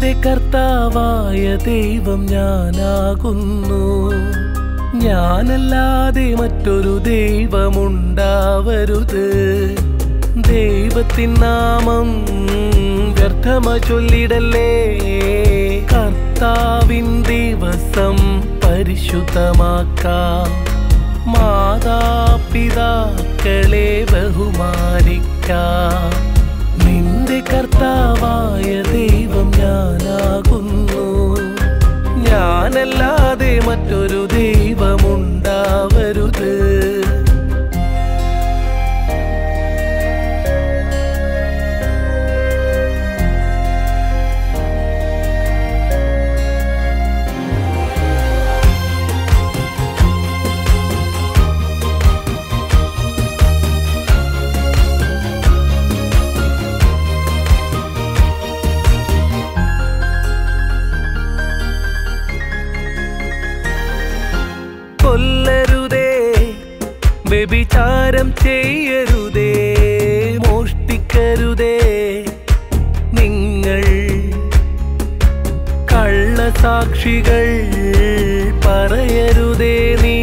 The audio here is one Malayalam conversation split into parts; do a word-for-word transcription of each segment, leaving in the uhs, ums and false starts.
എന്റെ കർത്താവായ ദൈവം ഞാനാകുന്നു, ഞാനല്ലാതെ മറ്റൊരു ദൈവമുണ്ടാവരുത്. ദൈവത്തിൻ നാമം വ്യർത്ഥമ ചൊല്ലിടല്ലേ. കർത്താവിൻ ദിവസം പരിശുദ്ധമാക്കാം. മാതാപിതാക്കളെ ബഹുമാനിക്കാം. നിന്റെ കർത്താവായ ദൈവം ഞാനാകുന്നു, ഞാനല്ലാതെ മറ്റൊരു ദൈവമുണ്ടാവരുത്. വ്യഭിചാരം ചെയ്യരുതേ, മോഷ്ടിക്കരുതേ, നിങ്ങൾ കള്ളസാക്ഷികൾ പറയരുതേ. നീ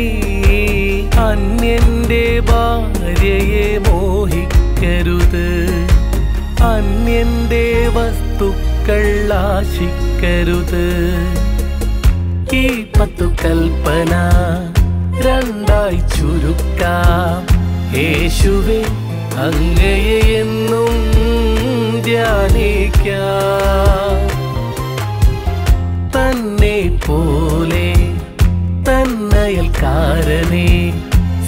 അന്യന്റെ ഭാര്യയെ മോഹിക്കരുത്, അന്യന്റെ വസ്തുക്കൾ ആശിക്കരുത്. ഈ പത്തു കൽപ്പന രണ്ടായി ചുരുക്കാം. യേശുവേ അങ്ങയെ എന്നും ധ്യാനിക്കാം. തന്നെ പോലെ തന്നയൽക്കാരനെ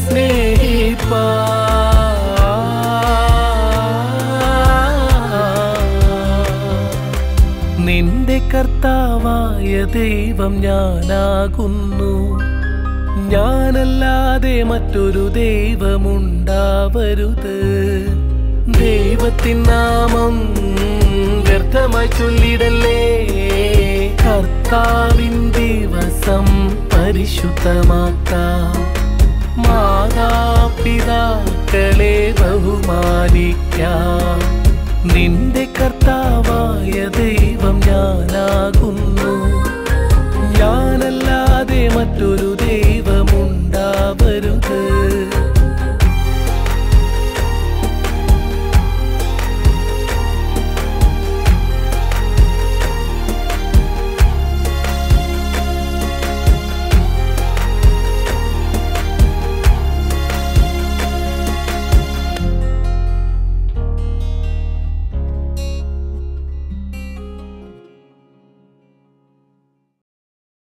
സ്നേഹിപ്പാൻ. നിന്റെ കർത്താവായ ദൈവം ഞാനാകുന്നു, ഞാനല്ലാതെ മറ്റൊരു ദൈവമുണ്ടാവരുത്. ദൈവത്തിൻ നാമം വ്യർത്ഥമായി ചൊല്ലിടല്ലേ. കർത്താവിൻ ദിവസം പരിശുദ്ധമാക്കാം. മാതാപിതാക്കളെ ബഹുമാനിക്കാം. നിൻ